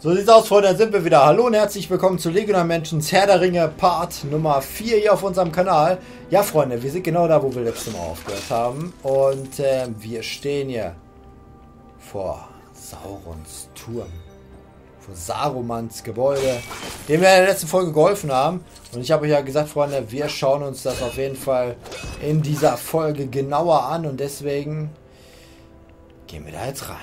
So sieht's aus, Freunde, da sind wir wieder. Hallo und herzlich willkommen zu Legion der Menschen Herr der Ringe Part Nummer 4 hier auf unserem Kanal. Ja, Freunde, wir sind genau da, wo wir letztes Mal aufgehört haben. Und wir stehen hier vor Saurons Turm, vor Sarumans Gebäude, dem wir in der letzten Folge geholfen haben. Und ich habe euch ja gesagt, Freunde, wir schauen uns das auf jeden Fall in dieser Folge genauer an. Und deswegen gehen wir da jetzt rein.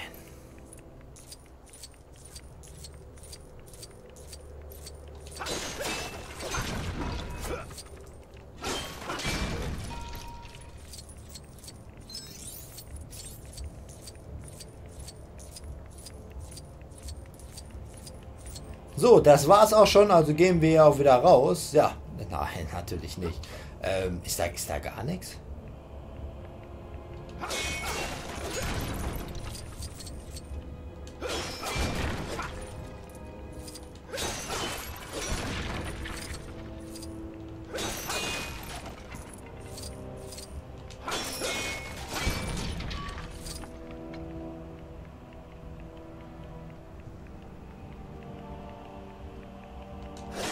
So, das war's auch schon, also gehen wir ja auch wieder raus. Ja, nein, natürlich nicht. Ist da gar nichts?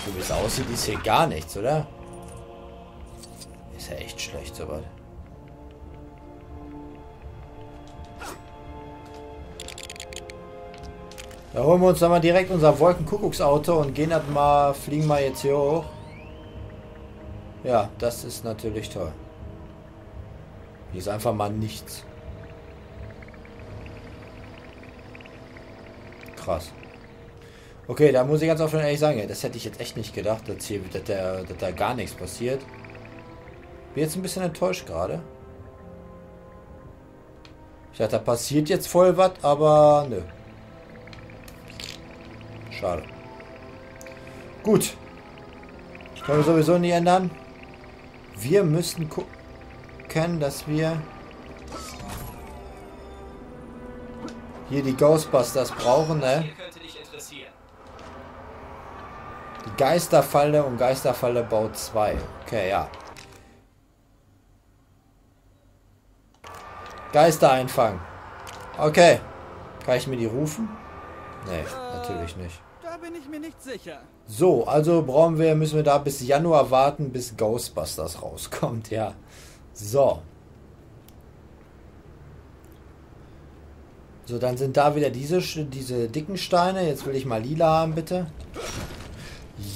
So wie es aussieht, ist hier gar nichts, oder? Ist ja echt schlecht, so was. Da holen wir uns dann mal direkt unser Wolkenkuckucksauto und gehen halt mal, fliegen mal jetzt hier hoch. Ja, das ist natürlich toll. Hier ist einfach mal nichts. Krass. Okay, da muss ich ganz offen ehrlich sagen, das hätte ich jetzt echt nicht gedacht, dass da gar nichts passiert. Bin jetzt ein bisschen enttäuscht gerade. Ich dachte, da passiert jetzt voll was, aber nö. Schade. Gut. Das können wir sowieso nie ändern. Wir müssen gucken, dass wir hier die Ghostbusters brauchen, ne? Die Geisterfalle und Geisterfalle baut 2. Okay, ja. Geister einfangen. Okay. Kann ich mir die rufen? Nee, natürlich nicht. Da bin ich mir nicht sicher. So, also müssen wir da bis Januar warten, bis Ghostbusters rauskommt, ja. So. So, dann sind da wieder diese dicken Steine. Jetzt will ich mal lila haben, bitte.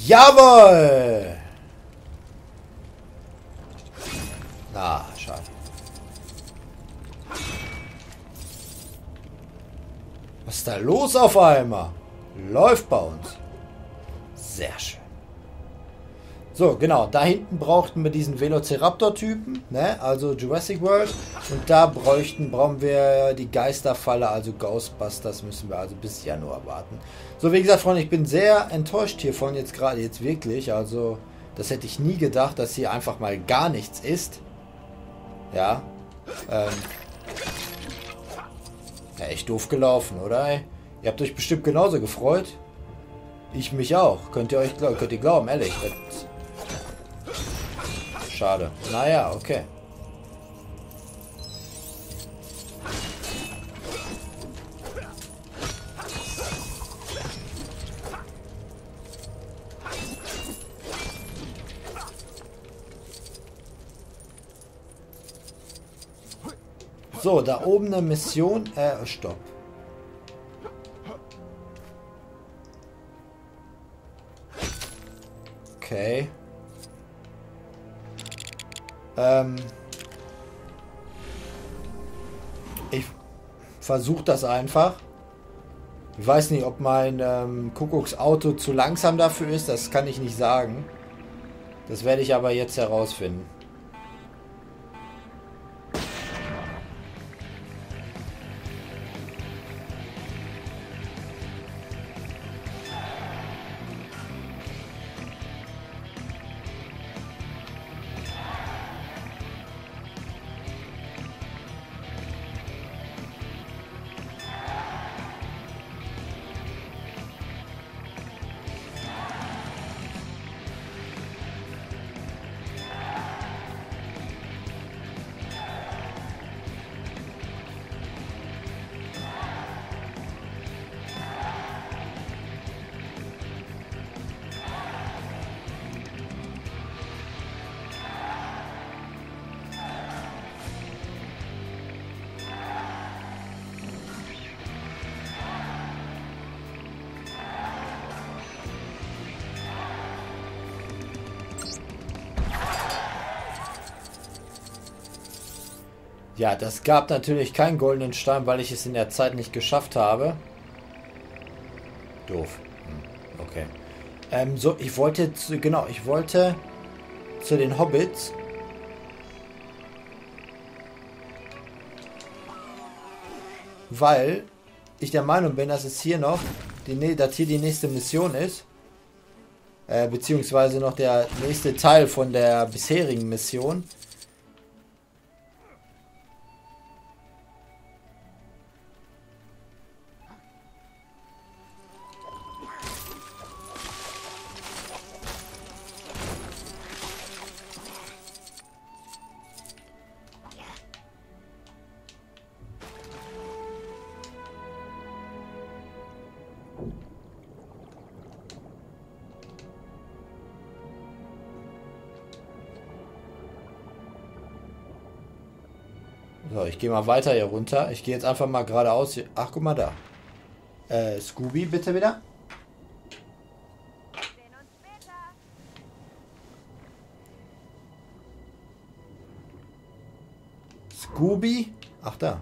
Jawohl! Na, schade. Was ist da los auf einmal? Läuft bei uns. Sehr schön. So, genau. Da hinten brauchten wir diesen Velociraptor-Typen, ne? Also Jurassic World. Und da brauchen wir die Geisterfalle, also Ghostbusters, müssen wir also bis Januar warten. So, wie gesagt, Freunde, ich bin sehr enttäuscht hiervon jetzt gerade, jetzt wirklich. Also, das hätte ich nie gedacht, dass hier einfach mal gar nichts ist. Ja. Ja, echt doof gelaufen, oder? Ey? Ihr habt euch bestimmt genauso gefreut. Ich mich auch. Könnt ihr glauben, ehrlich. Schade. Naja, okay. So, da oben eine Mission. Stopp. Okay. Ich versuche das einfach. Ich weiß nicht, ob mein Kuckucksauto zu langsam dafür ist. Das kann ich nicht sagen. Das werde ich aber jetzt herausfinden. Ja, das gab natürlich keinen goldenen Stein, weil ich es in der Zeit nicht geschafft habe. Doof. Okay. So, ich wollte... Genau, ich wollte zu den Hobbits... Weil ich der Meinung bin, dass es hier noch... dass hier die nächste Mission ist. Beziehungsweise noch der nächste Teil von der bisherigen Mission. So, ich gehe mal weiter hier runter. Ich gehe jetzt einfach mal geradeaus hier. Ach, guck mal da. Scooby, bitte wieder. Scooby? Ach, da.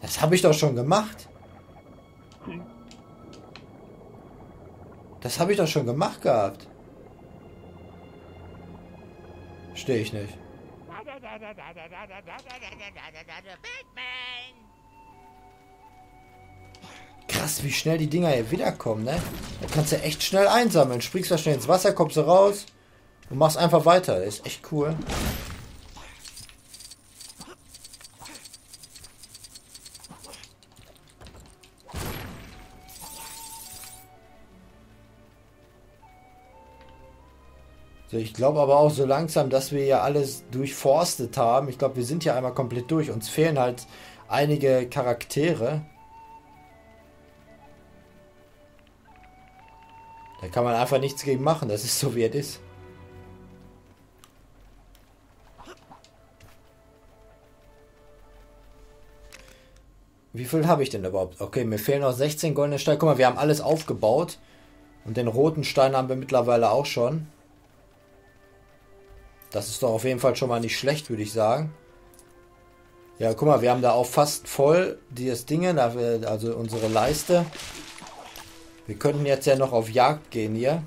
Das habe ich doch schon gemacht. Das habe ich doch schon gemacht gehabt. Stehe ich nicht. Krass, wie schnell die Dinger hier wiederkommen, ne? Da kannst du echt schnell einsammeln. Springst da schnell ins Wasser, kommst du raus und machst einfach weiter. Das ist echt cool. Ich glaube aber auch so langsam, dass wir ja alles durchforstet haben. Ich glaube, wir sind ja einmal komplett durch. Uns fehlen halt einige Charaktere. Da kann man einfach nichts gegen machen. Das ist so, wie es ist. Wie viel habe ich denn überhaupt? Okay, mir fehlen noch 16 goldene Steine. Guck mal, wir haben alles aufgebaut. Und den roten Stein haben wir mittlerweile auch schon. Das ist doch auf jeden Fall schon mal nicht schlecht, würde ich sagen. Ja, guck mal, wir haben da auch fast voll dieses Ding, also unsere Leiste. Wir könnten jetzt ja noch auf Jagd gehen hier.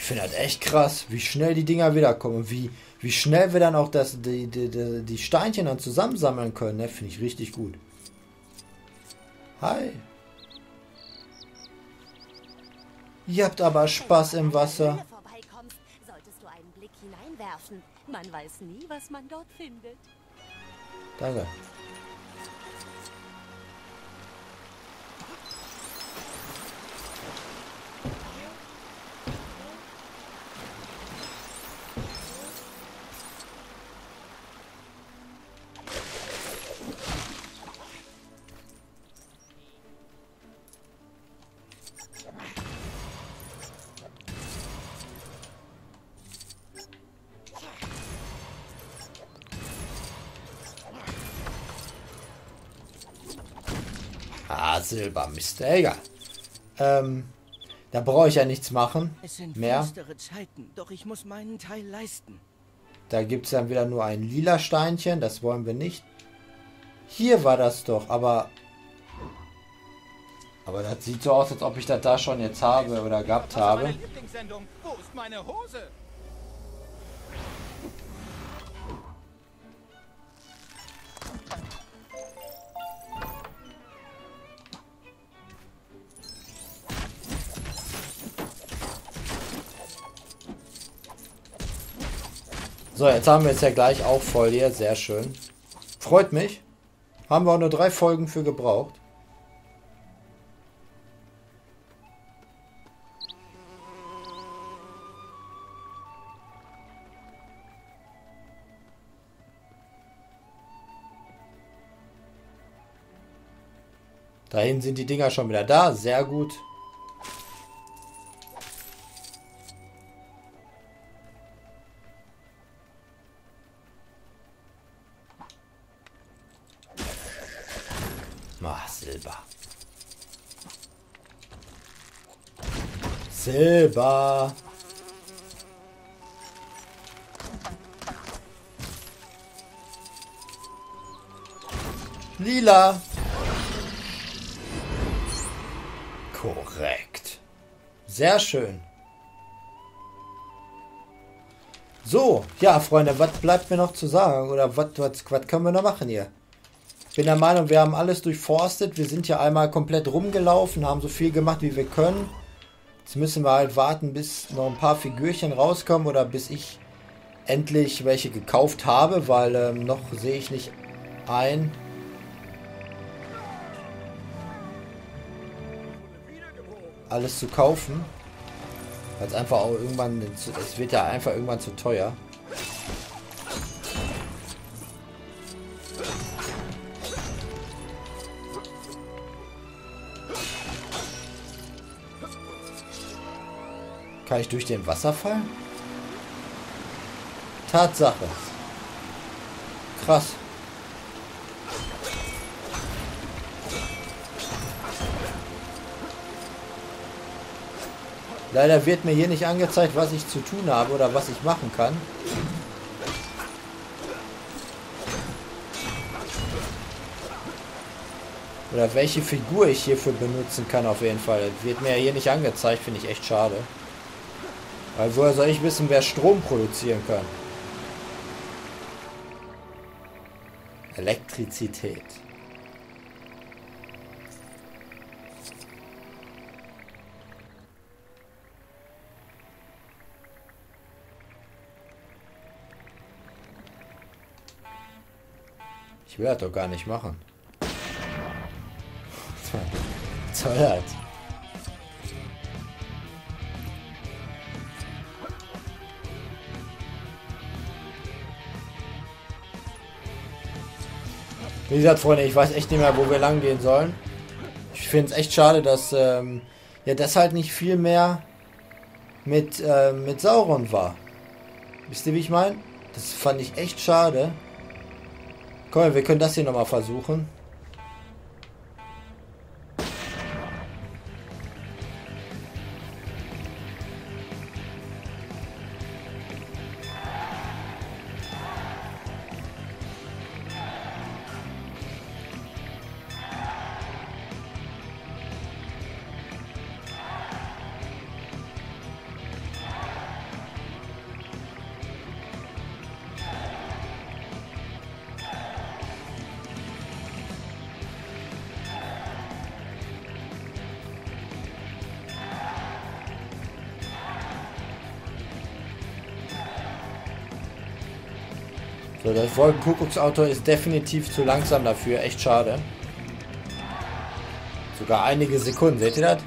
Ich finde das echt krass, wie schnell die Dinger wiederkommen und wie schnell wir dann auch die Steinchen dann zusammensammeln können. Ne? Finde ich richtig gut. Hi. Ihr habt aber Spaß im Wasser. Danke. Silber, Mist. Egal. Da brauche ich ja nichts machen. Es sind mehr. Zeiten, doch ich muss meinen Teil leisten. Da gibt es dann wieder nur ein lila Steinchen. Das wollen wir nicht. Hier war das doch, aber... Aber das sieht so aus, als ob ich das da schon jetzt habe oder gehabt habe. Wo ist meine Hose? So, jetzt haben wir es ja gleich auch voll hier. Sehr schön. Freut mich. Haben wir auch nur 3 Folgen für gebraucht. Dahin sind die Dinger schon wieder da. Sehr gut. Silber. Lila. Korrekt. Sehr schön. So, ja, Freunde, was bleibt mir noch zu sagen? Oder was können wir noch machen hier? Ich bin der Meinung, wir haben alles durchforstet. Wir sind hier einmal komplett rumgelaufen, haben so viel gemacht, wie wir können. Jetzt müssen wir halt warten, bis noch ein paar Figürchen rauskommen oder bis ich endlich welche gekauft habe, weil noch sehe ich nicht ein. Alles zu kaufen. Weil es einfach auch irgendwann, es wird ja einfach irgendwann zu teuer. Kann ich durch den Wasserfall? Tatsache. Krass. Leider wird mir hier nicht angezeigt, was ich zu tun habe oder was ich machen kann. Oder welche Figur ich hierfür benutzen kann auf jeden Fall. Das wird mir hier nicht angezeigt, finde ich echt schade. Weil woher soll ich wissen, wer Strom produzieren kann? Elektrizität. Ich will das doch gar nicht machen. Was soll das? Wie gesagt, Freunde, ich weiß echt nicht mehr, wo wir lang gehen sollen. Ich finde es echt schade, dass ja, das halt nicht viel mehr mit Sauron war. Wisst ihr, wie ich meine? Das fand ich echt schade. Komm, wir können das hier nochmal versuchen. So, das Wolkenkuckucksauto ist definitiv zu langsam dafür. Echt schade. Sogar einige Sekunden. Seht ihr das?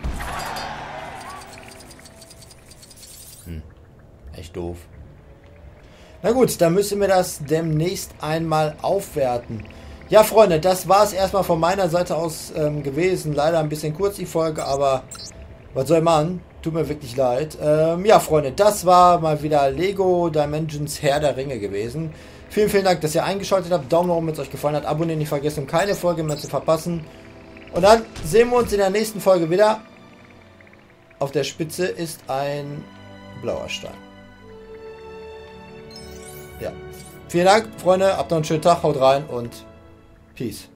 Echt doof. Na gut, dann müssen wir das demnächst einmal aufwerten. Ja, Freunde, das war es erstmal von meiner Seite aus gewesen. Leider ein bisschen kurz die Folge, aber was soll man? Tut mir wirklich leid. Ja, Freunde, das war mal wieder Lego Dimensions Herr der Ringe gewesen. Vielen, vielen Dank, dass ihr eingeschaltet habt. Daumen nach oben, wenn es euch gefallen hat. Abonnieren nicht vergessen, um keine Folge mehr zu verpassen. Und dann sehen wir uns in der nächsten Folge wieder. Auf der Spitze ist ein blauer Stein. Ja. Vielen Dank, Freunde. Habt noch einen schönen Tag. Haut rein und Peace.